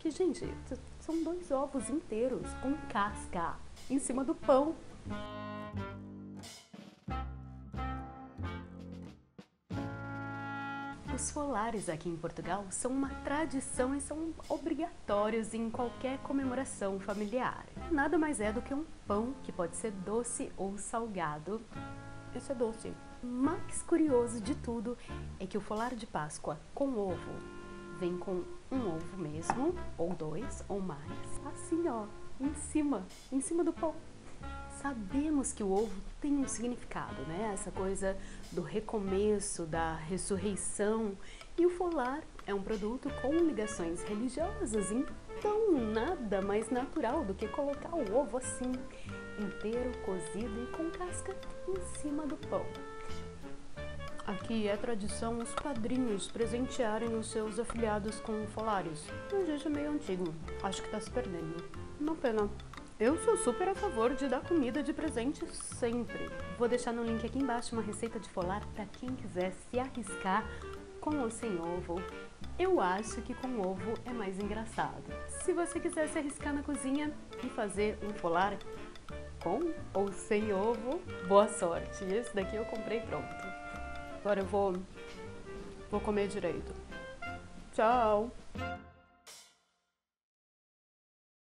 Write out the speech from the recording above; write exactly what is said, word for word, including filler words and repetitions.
Que, gente, são dois ovos inteiros com casca em cima do pão. Os folares aqui em Portugal são uma tradição e são obrigatórios em qualquer comemoração familiar. Nada mais é do que um pão que pode ser doce ou salgado. Esse é doce. O mais curioso de tudo é que o folar de Páscoa com ovo vem com um ovo mesmo, ou dois, ou mais, assim ó, em cima, em cima do pão. Sabemos que o ovo tem um significado, né? Essa coisa do recomeço, da ressurreição. E o folar é um produto com ligações religiosas, então nada mais natural do que colocar o ovo assim, inteiro, cozido e com casca em cima do pão. Aqui é tradição os padrinhos presentearem os seus afilhados com folares. Um jeito meio antigo, acho que tá se perdendo. Uma pena. Eu sou super a favor de dar comida de presente sempre. Vou deixar no link aqui embaixo uma receita de folar para quem quiser se arriscar com ou sem ovo. Eu acho que com ovo é mais engraçado. Se você quiser se arriscar na cozinha e fazer um folar com ou sem ovo, boa sorte. Esse daqui eu comprei pronto. Agora eu vou, vou comer direito. Tchau!